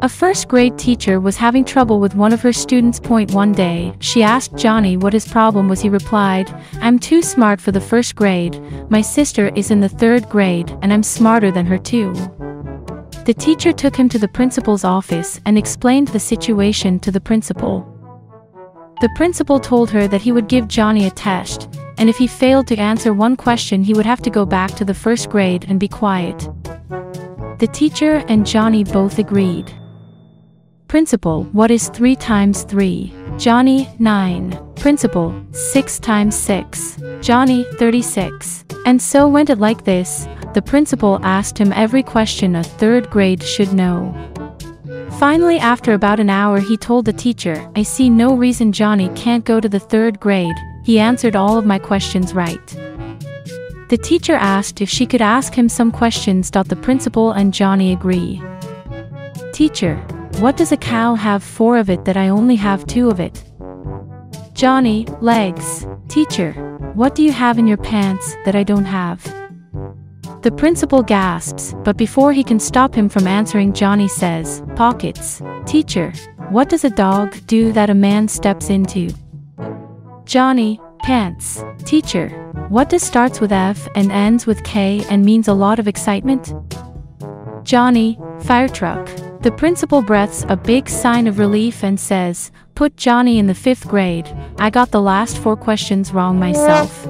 A first-grade teacher was having trouble with one of her students. One day, she asked Johnny what his problem was. He replied, "I'm too smart for the first grade, my sister is in the third grade and I'm smarter than her too." The teacher took him to the principal's office and explained the situation to the principal. The principal told her that he would give Johnny a test, and if he failed to answer one question he would have to go back to the first grade and be quiet. The teacher and Johnny both agreed. Principal, what is 3 times 3? Johnny, 9. Principal, 6 times 6. Johnny, 36. And so went it like this. The principal asked him every question a third grade should know. Finally, after about an hour, he told the teacher, "I see no reason Johnny can't go to the third grade, he answered all of my questions right." The teacher asked if she could ask him some questions. The principal and Johnny agree. Teacher, what does a cow have 4 of it that I only have 2 of it? Johnny, legs. Teacher, what do you have in your pants that I don't have? The principal gasps, but before he can stop him from answering, Johnny says, pockets. Teacher, what does a dog do that a man steps into? Johnny, pants. Teacher, what does starts with F and ends with K and means a lot of excitement? Johnny, fire truck. The principal breathes a big sign of relief and says, "Put Johnny in the 5th grade, I got the last 4 questions wrong myself."